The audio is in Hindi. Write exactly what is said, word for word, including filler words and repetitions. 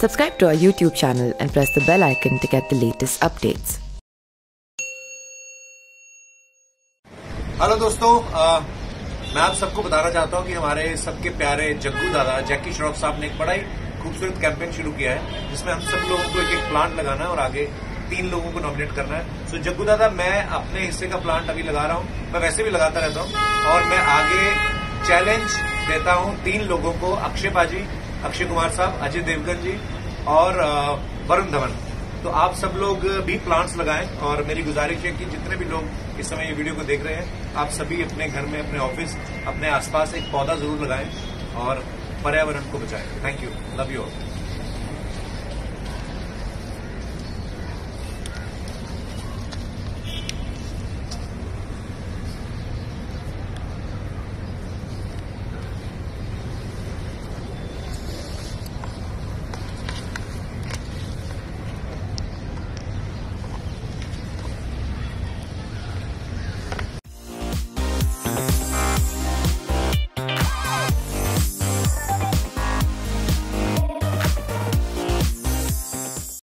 Subscribe to our YouTube channel and press the bell icon to get the latest updates. Hello दोस्तों, मैं आप सबको बताना चाहता हूं कि हमारे सबके प्यारे जग्गू दादा जैकी श्रॉफ साहब ने एक बड़ा ही खूबसूरत कैंपेन शुरू किया है जिसमें हम सब लोगों को एक एक प्लांट लगाना है और आगे तीन लोगों को नॉमिनेट करना है। सो जग्गू दादा, मैं अपने हिस्से का प्लांट अभी लगा रहा हूँ, मैं वैसे भी लगाता रहता हूँ और मैं आगे चैलेंज देता हूँ तीन लोगों को, अक्षय पाजी, अक्षय कुमार साहब, अजय देवगन जी और वरुण धवन। तो आप सब लोग भी प्लांट्स लगाएं और मेरी गुजारिश है कि जितने भी लोग इस समय ये वीडियो को देख रहे हैं, आप सभी अपने घर में, अपने ऑफिस, अपने आसपास एक पौधा जरूर लगाएं और पर्यावरण को बचाएं। Thank you, love you all.